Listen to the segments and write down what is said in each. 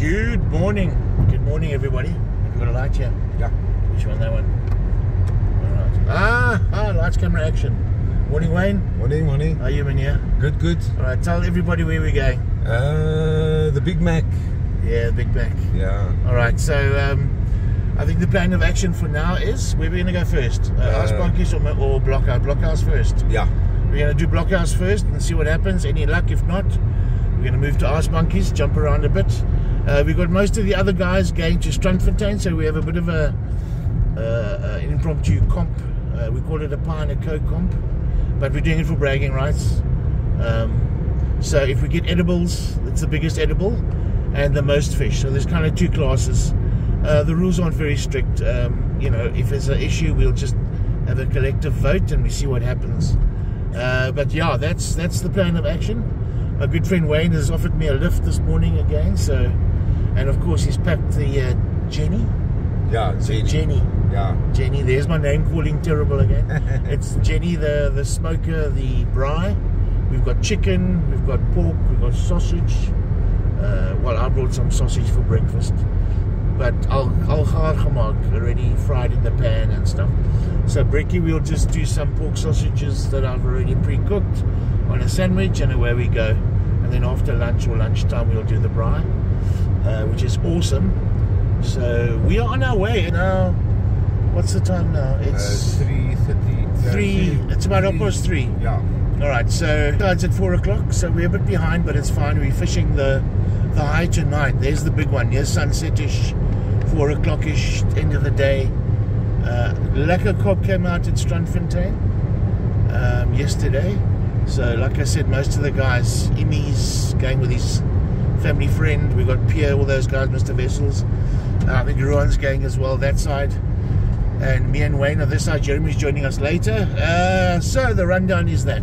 Good morning. Good morning, everybody. Have you got a light here? Yeah. Which one? That one? Alright. Lights, camera, action. Morning, Wayne. Morning, morning. How are you, man? Yeah? Good, good. Alright, tell everybody where we're going. The Big Mac. Yeah, the Big Mac. Yeah. Alright, so I think the plan of action for now is where we're going to go first. Ice Monkeys or Blockhouse? Blockhouse first. Yeah. We're going to do Blockhouse first and see what happens. Any luck? If not, we're going to move to Ice Monkeys, jump around a bit. We've got most of the other guys going to Strandfontein, so we have a bit of a an impromptu comp. We call it a pie and a coke comp, but we're doing it for bragging rights. So if we get edibles, it's the biggest edible and the most fish. So there's kind of two classes. The rules aren't very strict. You know, if there's an issue, we'll just have a collective vote and we see what happens. But yeah, that's the plan of action. My good friend Wayne has offered me a lift this morning again, so. And of course he's packed the Jenny. Yeah, Jenny. Jenny. Yeah. Jenny, there's my name calling terrible again. It's Jenny, the smoker, the braai. We've got chicken, we've got pork, we've got sausage. Well, I brought some sausage for breakfast. But al gaar gemaak, already fried in the pan and stuff. So Brekkie will just do some pork sausages that I've already pre-cooked on a sandwich, and away we go. And then after lunch or lunchtime we'll do the braai, which is awesome. So we are on our way now. What's the time now? It's 3:30. It's about 3:30. Yeah. Alright, so it's at 4 o'clock, so we're a bit behind, but it's fine. We're fishing the high tonight. There's the big one. Here's sunset-ish, 4 o'clock-ish, end of the day. Lacquer Cobb came out at Strandfontein yesterday. So like I said, most of the guys, Immy's going with his family friend, we've got Pierre, all those guys, Mr. Vessels, I think Ruan's going as well, that side, and me and Wayne are this side. Jeremy's joining us later, so the rundown is that.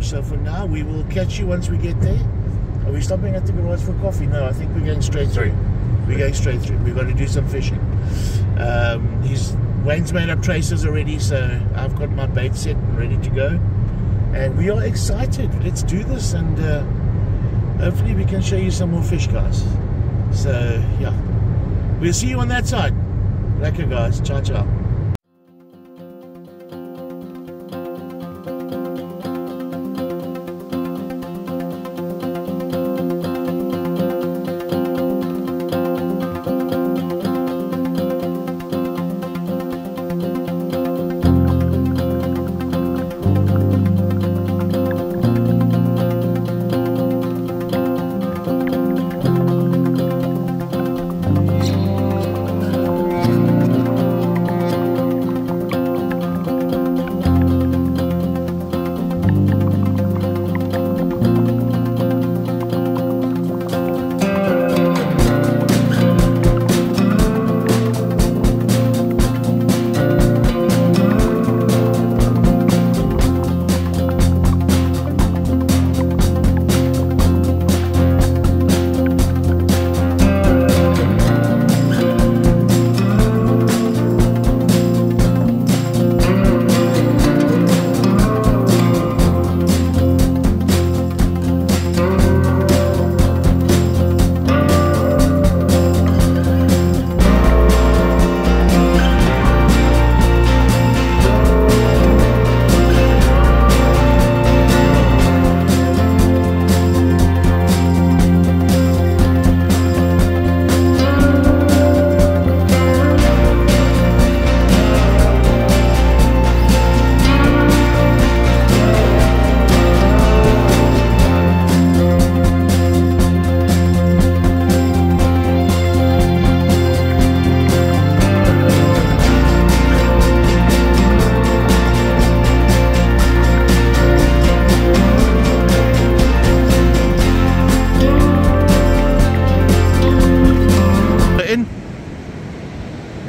So for now, we will catch you once we get there. Are we stopping at the garage for coffee? No, I think we're going straight through. We're going straight through. We've got to do some fishing. Wayne's made up traces already, so I've got my bait set and ready to go. And we are excited. Let's do this, and hopefully we can show you some more fish, guys. So yeah, we'll see you on that side. Lekker, guys. Ciao, ciao.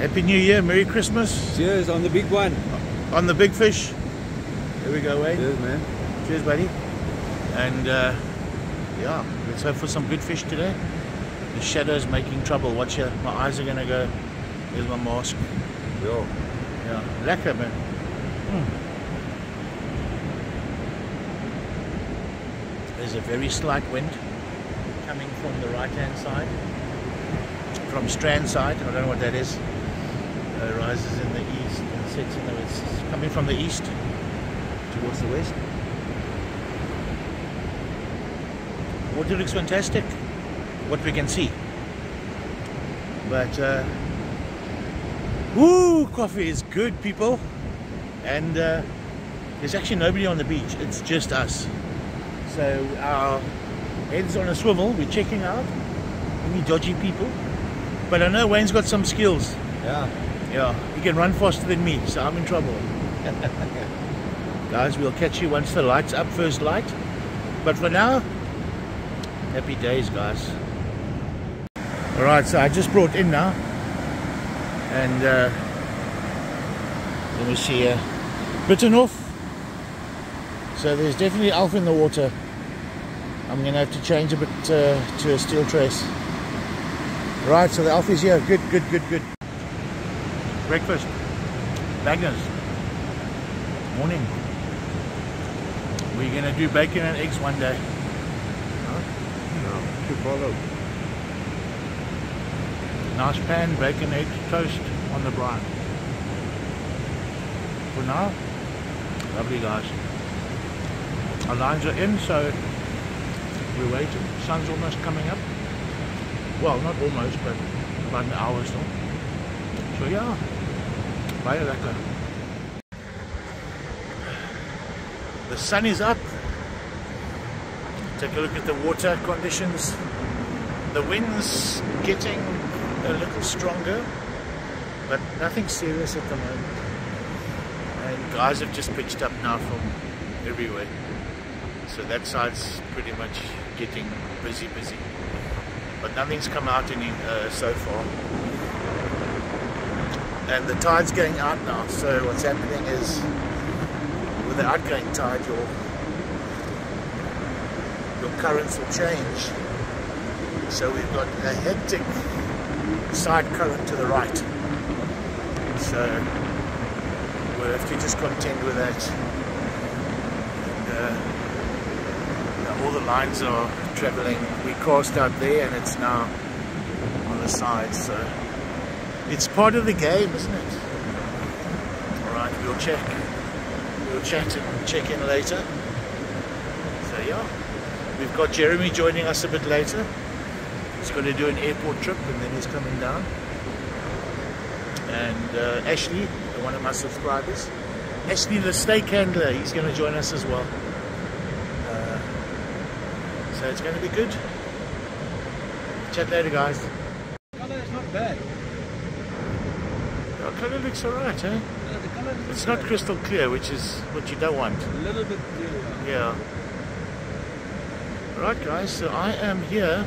Happy New Year, Merry Christmas. Cheers, on the big one. On the big fish. There we go, Wayne. Cheers, man. Cheers, buddy. And yeah, let's hope for some good fish today. The shadow's making trouble, watch here. My eyes are gonna go. There's my mask. Yo. Yeah. Lekker, man. There's a very slight wind. coming from the right-hand side, from Strand side. I don't know what that is. It rises in the east and sets in the west. It's coming from the east towards the west. Water looks fantastic, what we can see. But woo, coffee is good, people. And there's actually nobody on the beach. It's just us. So our heads on a swivel. We're checking out any dodgy people. But I know Wayne's got some skills. Yeah. Yeah. He can run faster than me, so I'm in trouble. Guys, we'll catch you once the light's up, first light. But for now, happy days, guys. Alright, so I just brought in now. And let me see here. Bitten off. So there's definitely alf in the water. I'm going to have to change a bit to a steel trace. Right, so the alf is here. Good, good, good, good. Breakfast. Bangers. Morning. We're going to do bacon and eggs one day. Huh? No, to follow. Nice pan, bacon, eggs, toast on the brine. For now, lovely guys. Our lines are in, so we're waiting. Sun's almost coming up. Well, not almost, but about an hour still. So yeah, baie lekker. The sun is up. Take a look at the water conditions. The wind's getting a little stronger, but nothing serious at the moment. And guys have just pitched up now from everywhere, so that side's pretty much getting busy, but nothing's come out any so far. And the tide's going out now, so what's happening is with the outgoing tide your currents will change, so we've got a hectic side current to the right, so we'll have to just contend with that. And, all the lines are travelling. We cast out there and it's now on the side, so it's part of the game, isn't it? Alright, we'll check. We'll chat and check in later. So yeah, we've got Jeremy joining us a bit later. He's going to do an airport trip and then he's coming down. And Ashley, one of my subscribers, Ashley the steak handler, he's going to join us as well. So it's going to be good. Chat later, guys. Colour is not bad. The colour looks alright, eh? No, the colour looks it's not bad. Crystal clear, which is what you don't want. A little bit clearer. Yeah. Right, guys. So I am here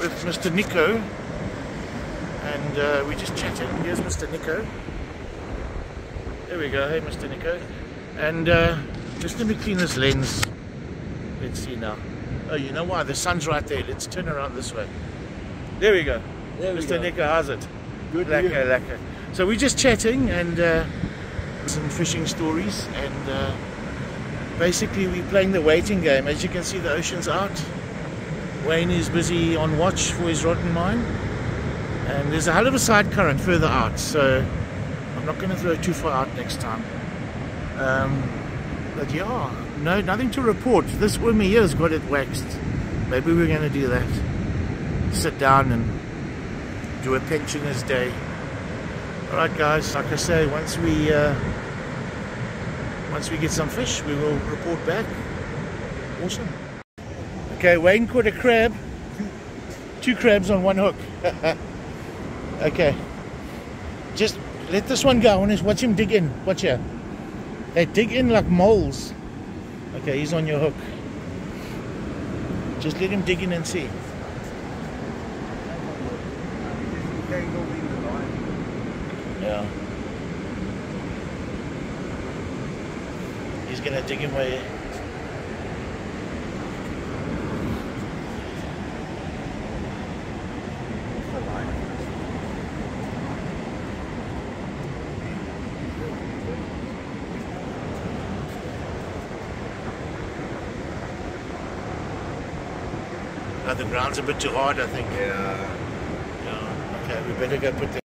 with Mr. Nico, and we just chatted. Here's Mr. Nico. There we go, hey Mr. Nico. And just let me clean this lens. Let's see now. Oh, you know why? The sun's right there. Let's turn around this way. There we go. There Mr. Nico, how's it? Good. Lacquer, lacquer. So we're just chatting and some fishing stories. And basically we're playing the waiting game. As you can see, the ocean's out. Wayne is busy on watch for his rod and mine. And there's a hell of a side current further out, so I'm not going to throw too far out next time. But yeah, no, nothing to report. This wormy here has got it waxed. Maybe we're going to do that. Sit down and do a pensioner's day. Alright guys, like I say, once we get some fish, we will report back. Awesome. Okay, Wayne caught a crab. Two crabs on one hook. Okay. Just let this one go. And watch him dig in. Watch here. They dig in like moles. Okay, he's on your hook. Just let him dig in and see. Yeah. He's gonna dig him way. I The ground's a bit too hard, I think. Yeah. Yeah. Okay, we better go put the...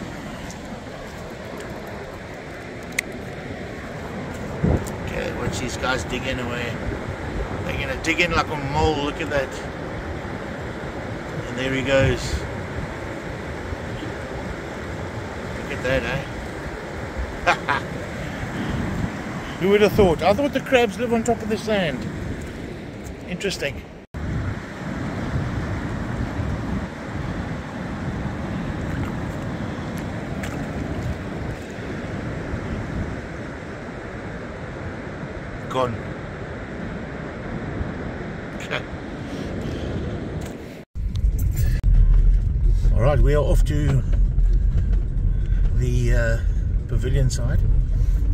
Okay, watch these guys digging away. They're gonna dig in like a mole, look at that. And there he goes. Look at that, eh? Who would have thought? I thought the crabs live on top of the sand. Interesting. Gone. All right, we are off to the pavilion side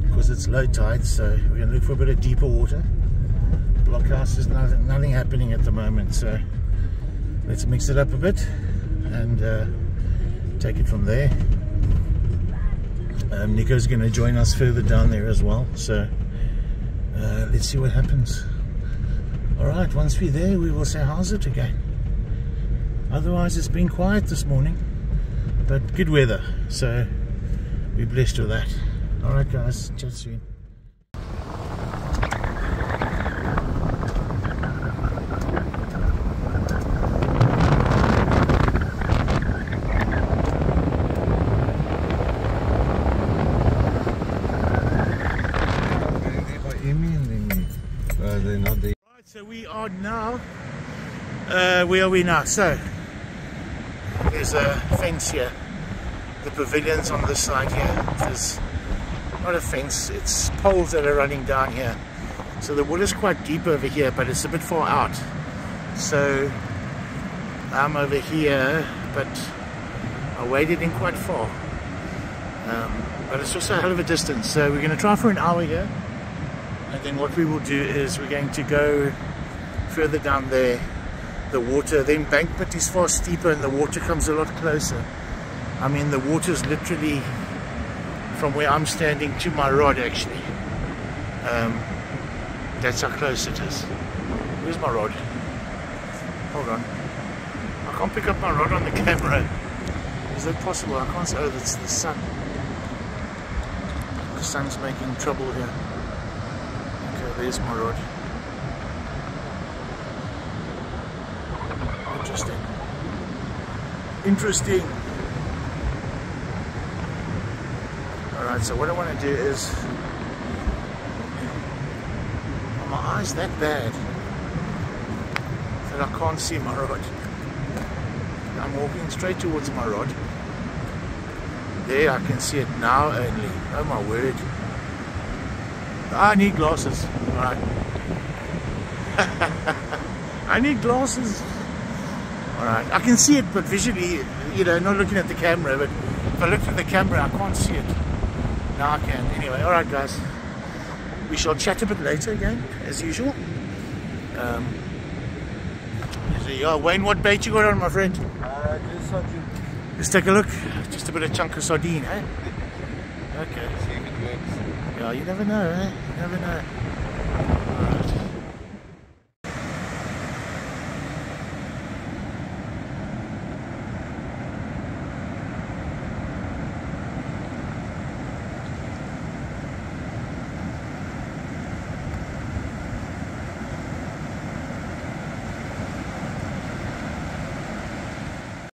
because it's low tide, so we're going to look for a bit of deeper water. Blockhouse is nothing happening at the moment, so let's mix it up a bit and take it from there. Nico's going to join us further down there as well, so let's see what happens. Alright, once we're there we will say how's it again. Otherwise it's been quiet this morning, but good weather, so we're blessed with that. Alright guys, chat soon. So we are now, where are we now? So, there's a fence here, the pavilion's on this side here. There's not a fence, it's poles that are running down here. So the water's quite deep over here, but it's a bit far out. So, I'm over here, but I waded in quite far. But it's also a hell of a distance, so we're going to try for an hour here. And then what we will do is we're going to go further down there. The water, the embankment is far steeper and the water comes a lot closer. I mean, the water's literally from where I'm standing to my rod, actually. That's how close it is. Where's my rod? Hold on. I can't pick up my rod on the camera. Is that possible? I can't say, oh, that's the sun. The sun's making trouble here. There's my rod. Interesting. Interesting. Alright, so what I want to do is... Are my eyes that bad that I can't see my rod? I'm walking straight towards my rod. There, I can see it now only. Oh my word. I need glasses. Alright. I need glasses. Alright. I can see it, but visually, you know, not looking at the camera, but if I look at the camera, I can't see it. Now I can. Anyway, alright guys. We shall chat a bit later again, as usual. Wayne, what bait you got on, my friend? Just sardine. Let's take a look. Just a bit of chunk of sardine, eh? Okay. See if it works. Yeah, you never know, eh? You never know. Alright.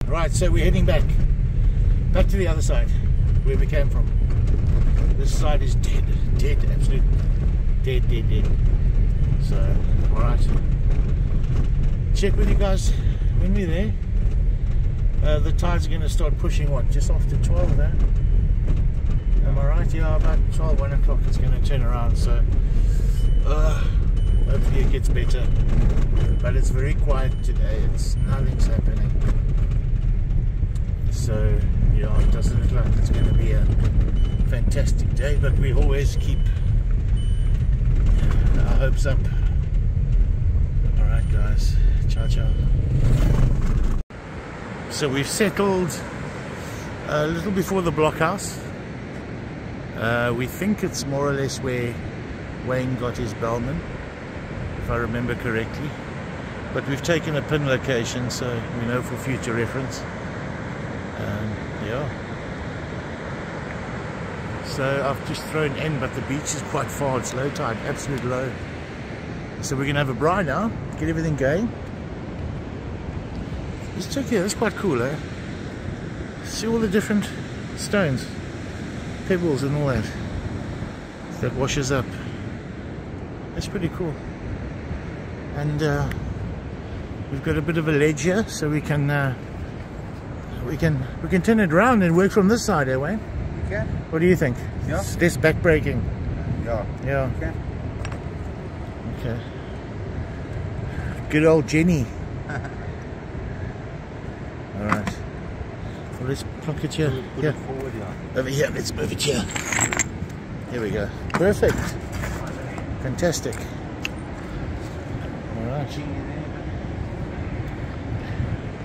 Right, so we're heading back. Back to the other side, where we came from. This side is dead, absolute dead. So, alright. Check with you guys when we're there. The tides are going to start pushing, what, just after 12 now? Am I right? Yeah, about 12, 1 o'clock it's going to turn around, so hopefully it gets better. But it's very quiet today, nothing's happening. So, yeah, it doesn't look like it's going to be a fantastic day, but we always keep our hopes up. Alright guys, ciao ciao. So we've settled a little before the blockhouse. We think it's more or less where Wayne got his bellman, if I remember correctly. But we've taken a pin location, so we know for future reference. Yeah. So I've just thrown in, but the beach is quite far. It's low tide, absolute low. So we're going to have a bri now, get everything going. Just check here, that's quite cool, eh? See all the different stones, pebbles and all that. That washes up. That's pretty cool. And we've got a bit of a ledge here, so we can turn it around and work from this side, eh, Wayne? We can. What do you think? Yeah. It's less backbreaking. Yeah. Yeah. Okay. Okay. Good old Jenny. All right. Well, let's plonk it here. Yeah. Forward, yeah. Over here. Let's move it here. Here we go. Perfect. Fantastic. All right.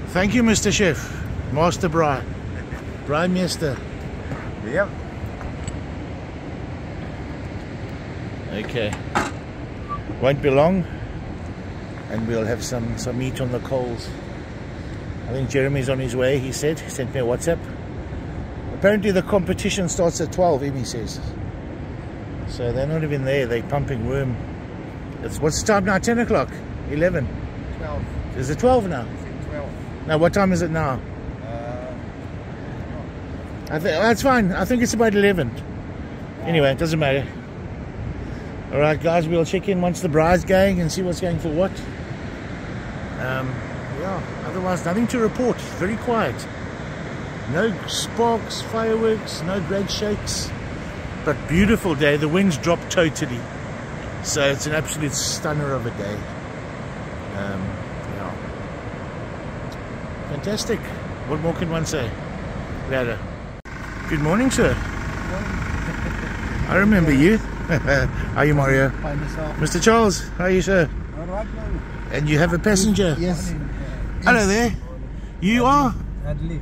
Thank you, Mr. Chef. Master Bri. Bri Mister. Yep. Okay. Won't be long. And we'll have some meat on the coals. I think Jeremy's on his way, he said. He sent me a WhatsApp. Apparently the competition starts at 12, Emmy says. So they're not even there, they're pumping worm. It's, what's the time now? 10 o'clock? 11? 12. Is it 12 now? Is it 12? Now what time is it now? That's fine, I think it's about 11. Yeah. Anyway, it doesn't matter. Alright guys, we'll check in once the bride's going and see what's going for what. Otherwise nothing to report, very quiet. No sparks, fireworks, no great shakes, but beautiful day. The winds dropped totally, so it's an absolute stunner of a day. Yeah. Fantastic. What more can one say? Later. Good morning, sir. Good morning. I remember you. How are you, Mario? By myself. Mr. Charles, how are you, sir? All right, man. And you have a passenger? Yes. Hello there. You are? Dudley.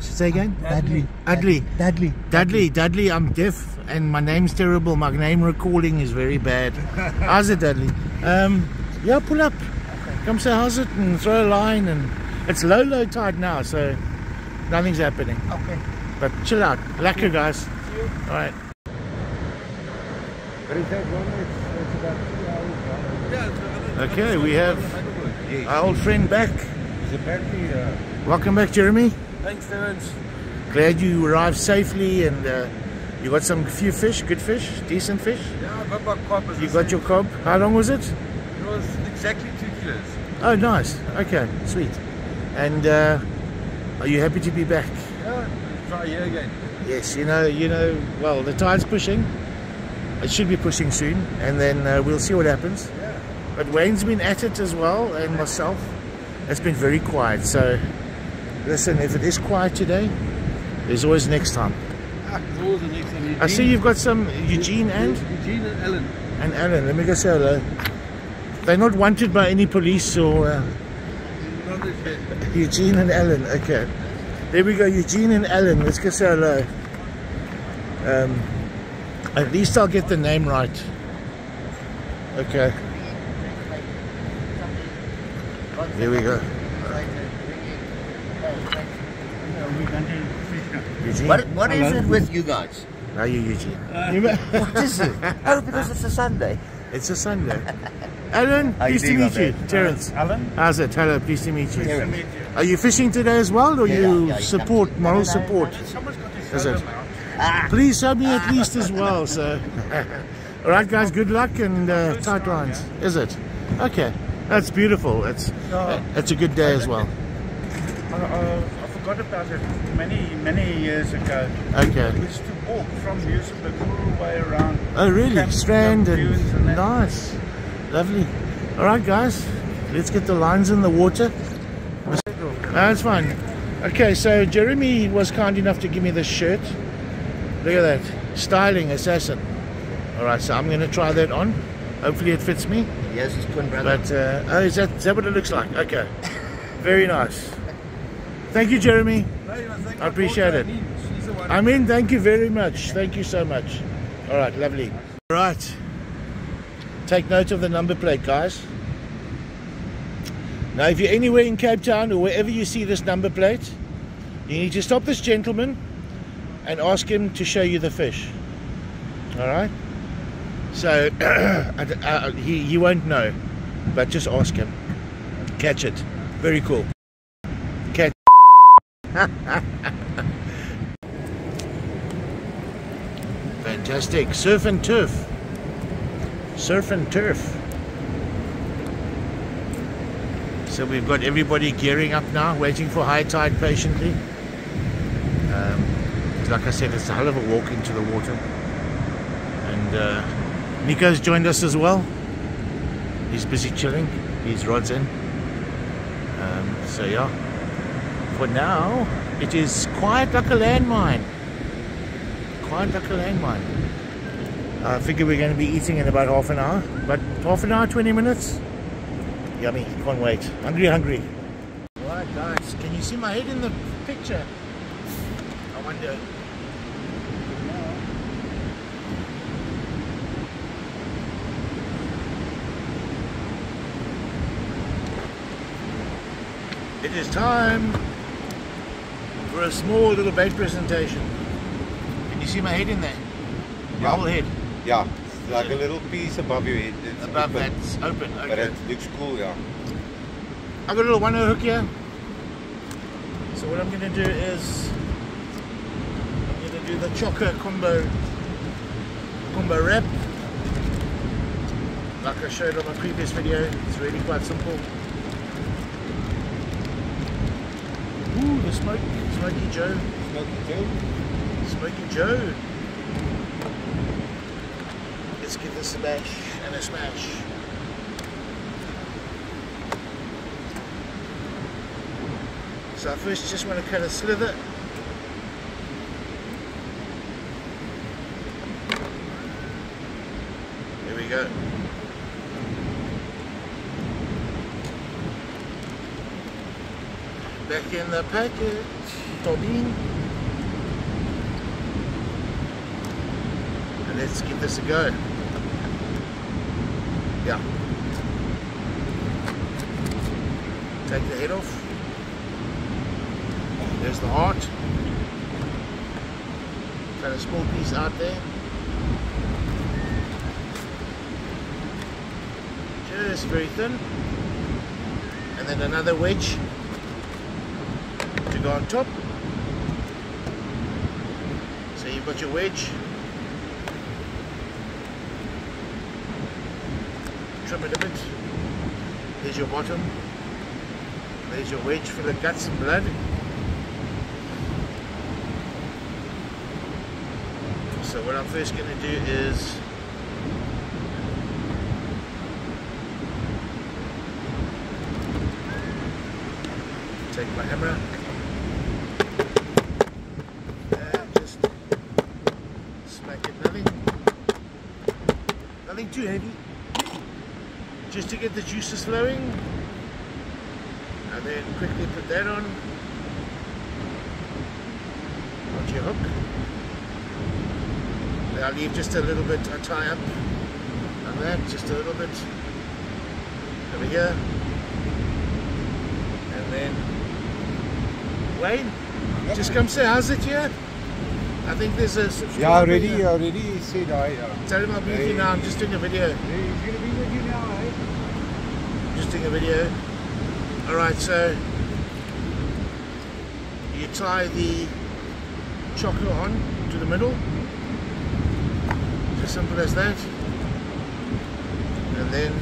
Say again? Dudley. Dudley. Dudley. Dudley. Dudley. I'm deaf and my name's terrible. My name recording is very bad. How's it, Dudley? Yeah, pull up. Come say how's it and throw a line. And it's low tide now, so nothing's happening. Okay. But chill out. Lacquer, guys. All right. Okay, we have our old friend back. Welcome back, Jeremy. Thanks, Terence. Glad you arrived safely, and you got few fish, good fish, decent fish. Yeah, I got my cob. You got your cob. How long was it? It was exactly 2 kilos. Oh, nice. Okay, sweet. And are you happy to be back? Yeah, try here again. Yes, you know. Well, the tide's pushing. It should be pushing soon, and then we'll see what happens. Yeah. But Wayne's been at it as well, and myself. It's been very quiet, so listen, if it is quiet today, there's always next time. Always the next time. I see you've got some Eugene and? Eugene and Alan. And Alan, let me go say hello. They're not wanted by any police or... Not yet. Eugene and Alan, okay. There we go, Eugene and Alan, let's go say hello. At least I'll get the name right. Okay. There we go. What is it with you guys? Are you Eugene? What is it? Oh, because it's a Sunday. It's a Sunday. Alan, pleased to meet you. Terence. Alan? How's it? Hello, pleased to meet you. Are you fishing today as well, or you support, moral support? Is it? Please show me at least as well, so. Alright guys, good luck and tight lines. Is it? Okay. That's beautiful. It's a good day as well. I forgot about it many years ago. Okay. We used to walk from Museberg all the way around. Oh really? Camp, Strand and nice. Lovely. All right guys, let's get the lines in the water. That's fine. Okay, so Jeremy was kind enough to give me this shirt. Look at that. Styling assassin. All right, so I'm going to try that on. Hopefully it fits me. Yes, his twin brother. But, is that what it looks like? Okay. Very nice. Thank you, Jeremy. I appreciate it. I'm in. Thank you very much. Thank you so much. All right, lovely. All right. Take note of the number plate, guys. Now if you're anywhere in Cape Town or wherever you see this number plate, you need to stop this gentleman and ask him to show you the fish. Alright? So he won't know, but just ask him. Catch it. Very cool. Catch. Fantastic. Surf and turf. Surf and turf. So we've got everybody gearing up now, waiting for high tide patiently. Like I said, it's a hell of a walk into the water. And Nico's joined us as well. He's busy chilling. His rod's in. So yeah, for now, it is quiet like a landmine. Quiet like a landmine. I figure we're going to be eating in about half an hour. But half an hour, 20 minutes? Yummy, can't wait. Hungry, hungry. Alright guys, can you see my head in the picture? I wonder. It is time for a small little bait presentation. Can you see my head in there? Yeah. My whole head? Yeah, it's like a little piece above your head. It's above that, it's open. Okay. But it looks cool, yeah. I've got a little one-o hook here. So what I'm going to do is, I'm going to do the choker combo wrap. Like I showed on my previous video, it's really quite simple. Ooh, the Smoky Joe. Smoky Joe. Smoky Joe. Let's give this a bash and a smash. So I first just want to cut a sliver. There we go. Back in the packet, Tobin. And let's give this a go. Yeah. Take the head off. There's the heart. Got a small piece out there. Just very thin. And then another wedge to go on top. So you've got your wedge. Trim it a bit. There's your bottom. There's your wedge full of guts and blood. So what I'm first going to do is take my hammer. Nothing too heavy, just to get the juices flowing, and then quickly put that on. Got your hook. Then I'll leave just a little bit, I tie up on that, just a little bit over here, and then Wayne, just come say how's it here. I think there's a subscriber. Yeah, already he said hi. Tell him I'll be with you now, I'm just doing a video. He's going to be with you now, eh? Just doing a video. Alright, so you tie the choker on to the middle. It's as simple as that. And then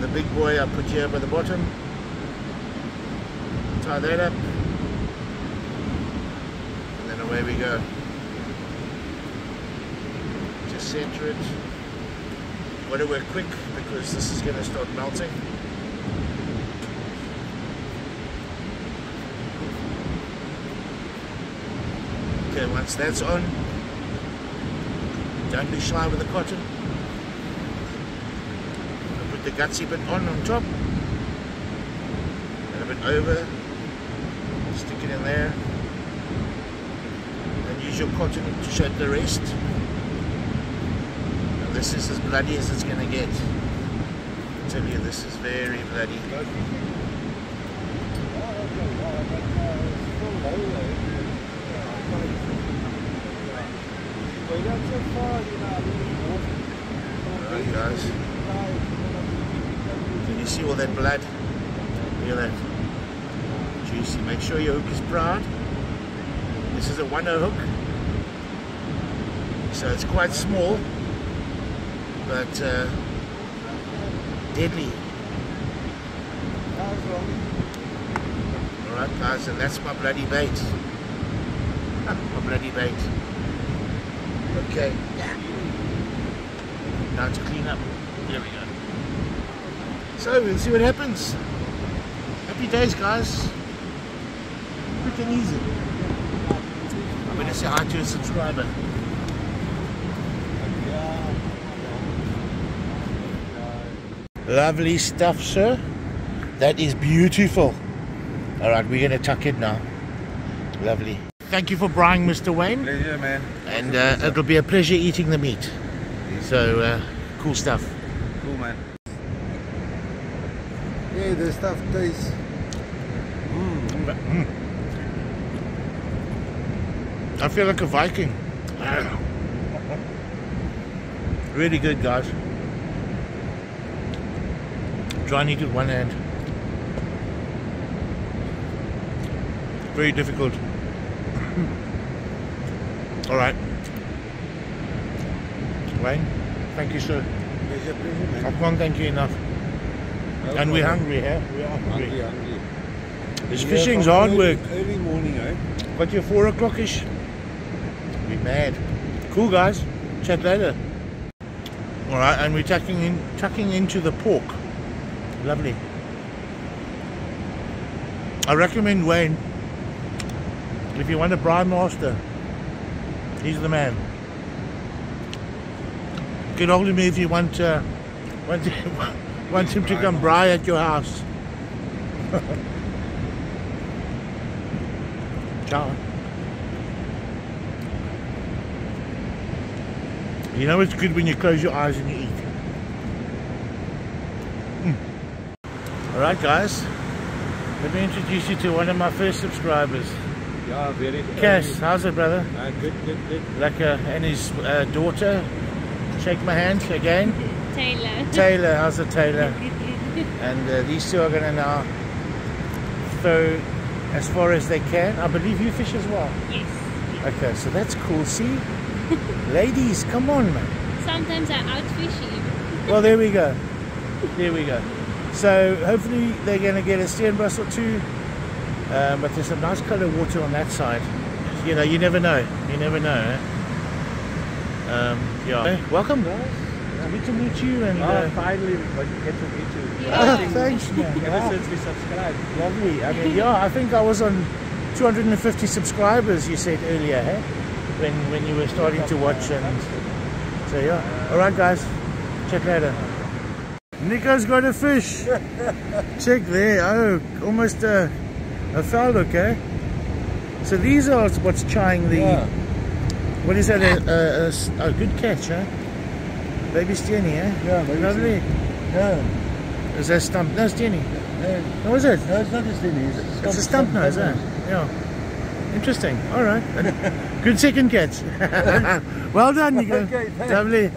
the big boy I put here by the bottom. Tie that up. Away we go. Just center it. Got to work quick because this is going to start melting. Okay, once that's on, don't be shy with the cotton. I'll put the gutsy bit on top, and a bit over. Stick it in there. Use your cotton to shed the rest. Now this is as bloody as it's going to get. tell you, this is very bloody good. Alright guys, can you see all that blood? Look at that, juicy. Make sure your hook is brown. This is a 1/0 hook, so it's quite small, but deadly. Alright guys, and that's my bloody bait. My bloody bait. Okay. Now to clean up. There we go. So we'll see what happens. Happy days guys. Quick and easy. I'm gonna say hi to a subscriber. Lovely stuff, sir. That is beautiful. All right, we're going to tuck it now. Lovely. Thank you for buying, Mr. Wayne. Pleasure, man. And it'll be a pleasure eating the meat. So, cool stuff. Cool, man. Yeah, the stuff tastes... Mm. I feel like a Viking. Really good, guys. Try and eat with one hand. Very difficult. Alright. Wayne, thank you, sir. Pleasure, pleasure, I can't thank you enough. No and we're hungry, eh? We are hungry. This fishing's hard work. Early morning, eh? Got your 4 o'clock-ish. We're mad. Cool, guys. Chat later. Alright, and we're tucking into the pork. Lovely. I recommend Wayne. If you want a brine master, he's the man. Get hold of me if you want want him to come bry at your house. Ciao. You know it's good when you close your eyes and you eat. Alright guys, let me introduce you to one of my first subscribers. Yeah, very good. Cass, how's it, brother? Good, good, good. Lacquer and his daughter. Shake my hand again. Taylor. Taylor, how's it, Taylor? And these two are going to now throw as far as they can. I believe you fish as well? Yes. Okay, so that's cool, see? Ladies, come on, man. Sometimes I outfish you. Well, there we go. There we go. So hopefully they're going to get a steenbrass or two, but there's some nice colour water on that side. You know, you never know. You never know. Eh? Yeah. Welcome, guys. It's good to meet you. And finally, but get to meet you. Yeah. Oh, thanks, man. Ever since we subscribed, lovely. I mean, yeah, I think I was on 250 subscribers. You said earlier, eh? When you were starting to watch, and so yeah. All right, guys. Chat later. Nico's got a fish. Check there. Oh, almost a foul hook, eh? So these are what's chying the... Yeah. What is that? A good catch, eh? Baby Steenie, eh? Yeah, baby. Lovely. Yeah. Is that stump? No, Steenie. No. What is it? No, it's not a Steenie. It's a stump nose, eh? Yeah. Interesting. All right. Good second catch. Well done, Nico. Okay, lovely.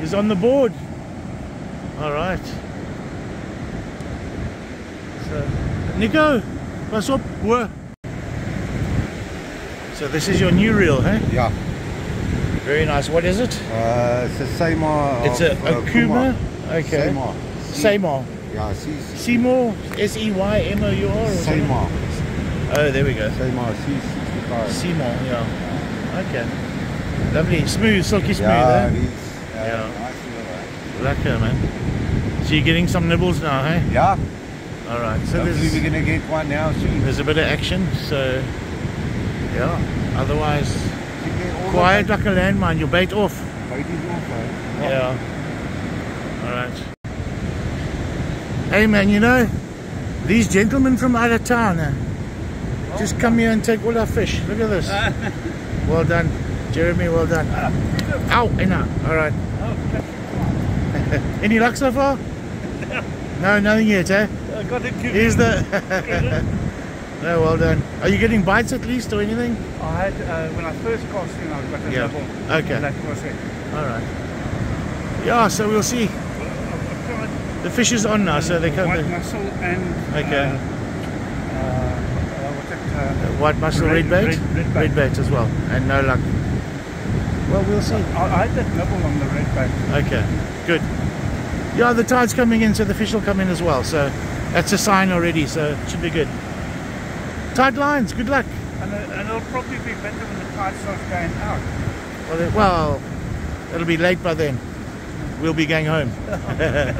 He's on the board. Alright. So, Nico, what's up? So this is your new reel, eh? Yeah. Very nice. What is it? It's a Seymour. It's a Okuma. Okay. Seymour. Seymour. Yeah, Seymour. S-E-Y-M-O-U-R. Seymour. Oh, there we go. Seymour. C65. Seymour, yeah. Okay. Lovely. Smooth, silky smooth, eh? Yeah. Lacquer, man. So you're getting some nibbles now, hey? Yeah. Alright, so we're going to get one now soon. There's a bit of action, so yeah. Otherwise, quiet like a landmine, your bait off. Bait is off, eh? Yeah. Alright. Hey, man, you know, these gentlemen from out of town just come here and take all our fish. Look at this. Well done, Jeremy, well done. Ow, enough. Alright. Any luck so far? No. No, nothing yet, eh? I got it. Here's the... No, well done. Are you getting bites at least or anything? I had, when I first cast in, I got a little ball. Okay. That was it. Alright. Yeah, so we'll see. The fish is on now, so they come... White mussel and... Okay. White mussel, red bait as well. And no luck. Well, we'll see. I had that nibble on the red bait. Okay, good. Yeah, the tide's coming in, so the fish will come in as well. So that's a sign already, so it should be good. Tide lines, good luck. And it'll probably be better when the tide starts going out. Well, it'll be late by then. We'll be going home.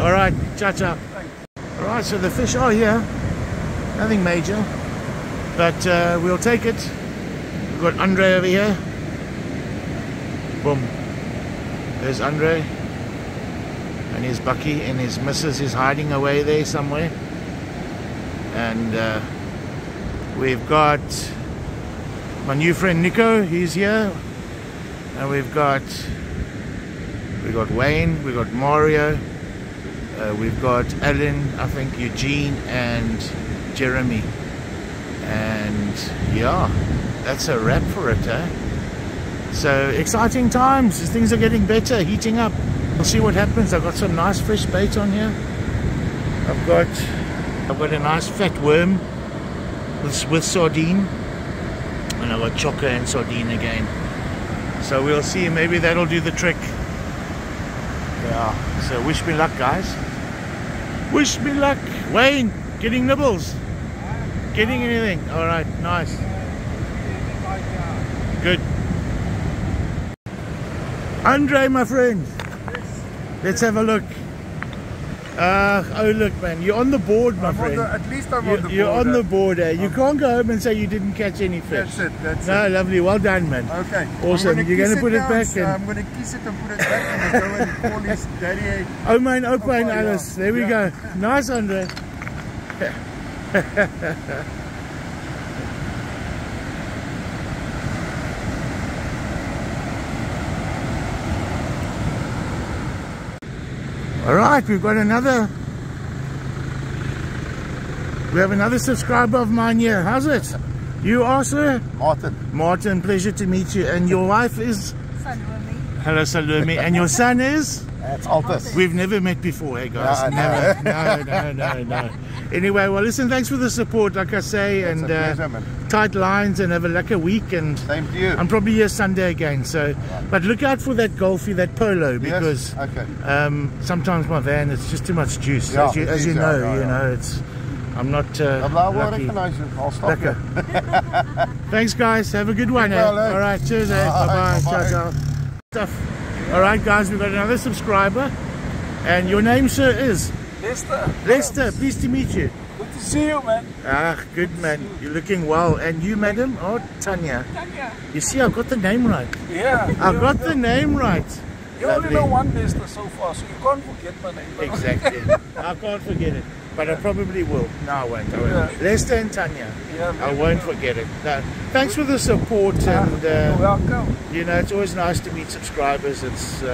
All right, ciao, ciao. All right, so the fish are here. Nothing major, but we'll take it. We've got Andre over here. Boom. There's Andre. And his Bucky and his missus is hiding away there somewhere. And we've got my new friend Nico, he's here. And we've got Wayne, we've got Mario, we've got Alan, I think Eugene and Jeremy. And yeah, that's a wrap for it, eh? So exciting times, things are getting better, heating up. We'll see what happens. I've got some nice fresh bait on here. I've got a nice fat worm with sardine, and I've got chocker and sardine again. So we'll see. Maybe that'll do the trick. Yeah. So wish me luck, guys. Wish me luck. Wayne, getting nibbles? Getting anything? All right. Nice. Good. Andre, my friend. Let's have a look. Oh look, man, you're on the board, my friend. At least I'm on the board. You're on the board. You can't go home and say you didn't catch any fish. That's it. That's it. No, lovely. Well done, man. Okay. Awesome. You're going to put it back. I'm going to kiss it and put it back and go and call his daddy. Oh man, oh man, Alice. There we go. Nice, Andre. Alright, we've got another. We have another subscriber of mine here. How's it? You are, sir? Martin. Martin, pleasure to meet you. And your wife is? Salome. Hello, Salome. And your son is? That's Altus. We've never met before, hey guys. No. Anyway, well, listen, thanks for the support, like I say. That's and a pleasure, tight lines, and have a lucky week. And same to you. I'm probably here Sunday again, so right. But look out for that golfie, that polo, because yes. Okay. Sometimes my van, it's just too much juice, yeah, as you know. Yeah, you know, it's I'm not lucky. I'll stop you. Thanks, guys. Have a good one. Eh? Well, all right, cheers. Eh? Bye-bye. Ciao, ciao. All right, guys, we've got another subscriber, and your name, sir, is? Lester. Lester, pleased to meet you. Good to see you, man. Ah, good, man. You're looking well. And you, madam? Oh, Tanya. Tanya. You see, I've got the name right. Yeah. I've got the name right. You only know one Lester so far, so you can't forget my name. Exactly. I can't forget it, but I probably will. No, I won't. I won't. Yeah. Lester and Tanya. Yeah, I won't forget it. No. Thanks for the support. And you're welcome. You know, it's always nice to meet subscribers. It's...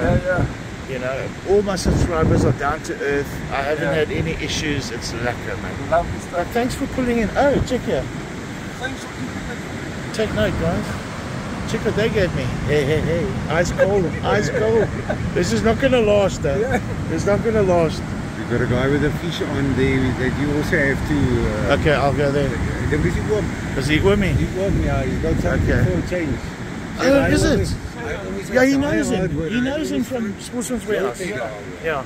You know, all my subscribers are down to earth. I haven't had any issues. It's lacquer, man. Lovely stuff. Thanks for pulling in. Oh, check here. Thanks for keeping it. Take note, guys. Check what they gave me. Hey. Ice cold. Ice cold. This is not going to last, though. Yeah. It's not going to last. You've got a guy with a fish on there that you also have to... okay, I'll go there. Does he warm me? He's warm, yeah. He's got something for a change. Oh, is it? Yeah, he knows him. He knows him from Sportsman's Way Outfit. Yeah.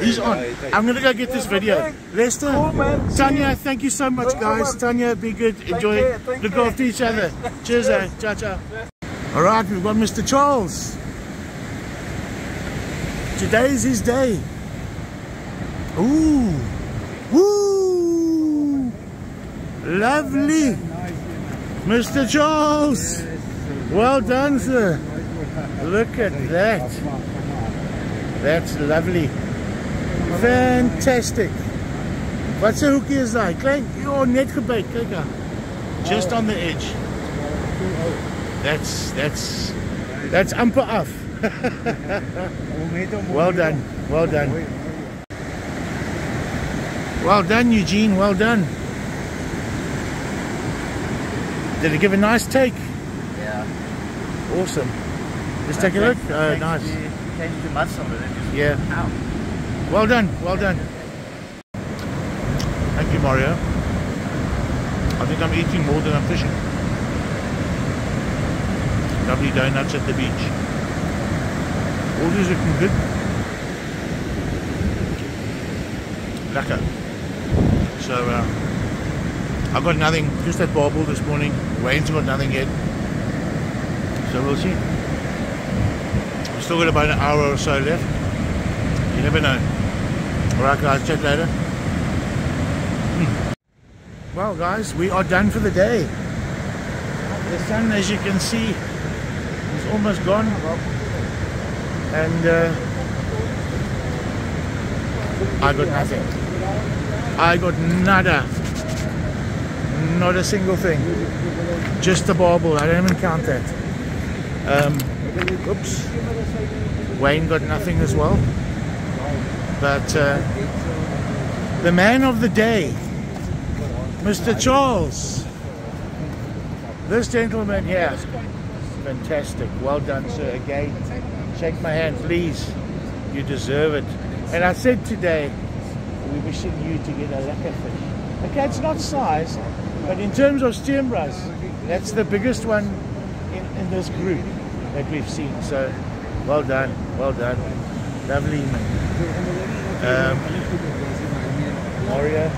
He's on. I'm going to go get this video. Lester, Tanya, thank you so much, guys. Tanya, be good. Enjoy it. Look after each other. Cheers, eh? Ciao, ciao. All right, we've got Mr. Charles. Today is his day. Ooh. Woo. Lovely. Mr. Charles, well done, sir. Look at that. That's lovely. Fantastic. What's the hoekie is like? You're net gebait, kijk. Just on the edge. That's amper off. Well done, well done. Well done, Eugene, well done. Did it give a nice take? Yeah. Awesome. Let's take a look. Oh, nice. Changed too much of it. Just yeah. Well done, well done. Thank you, Mario. I think I'm eating more than I'm fishing. Lovely donuts at the beach. All these looking good. Lacquer. So I've got nothing, just that barbell this morning. Wayne's got nothing yet. So we'll see. We've still got about an hour or so left. You never know. Alright guys, chat later. Well guys, we are done for the day. The sun, as you can see, almost gone, and I got nothing. I got nada, not a single thing, just the barbel. I don't even count that. Oops, Wayne got nothing as well, but the man of the day, Mr. Charles, this gentleman here. Fantastic, well done sir, again, shake my hand please, you deserve it. And I said today, we're wishing you to get a lacquer fish. Okay, it's not size, but in terms of steenbrass, that's the biggest one in this group that we've seen. So, well done, well done. Lovely man. Mario,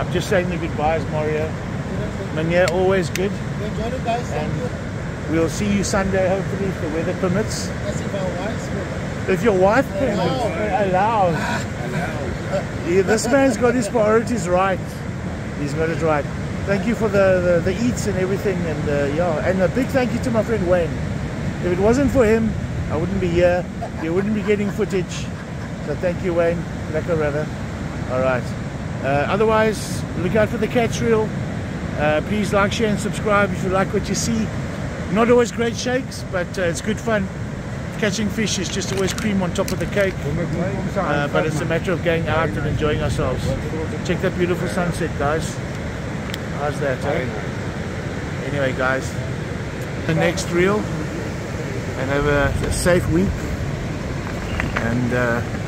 I'm just saying the goodbyes, Mario. Manier, always good. And we'll see you Sunday, hopefully, if the weather permits. That's if our wives will. If your wife permits, allows. Yeah, this man's got his priorities right. He's got it right. Thank you for the eats and everything, and yeah, and a big thank you to my friend Wayne. If it wasn't for him, I wouldn't be here. You wouldn't be getting footage. So thank you, Wayne. Lacquer rather. All right. Otherwise, look out for the catch reel. Please like, share, and subscribe if you like what you see. Not always great shakes, but it's good fun. Catching fish is just always cream on top of the cake, but it's a matter of going out and enjoying ourselves. Check that beautiful sunset, guys. How's that, eh? Anyway, guys, the next reel, and have a safe week, and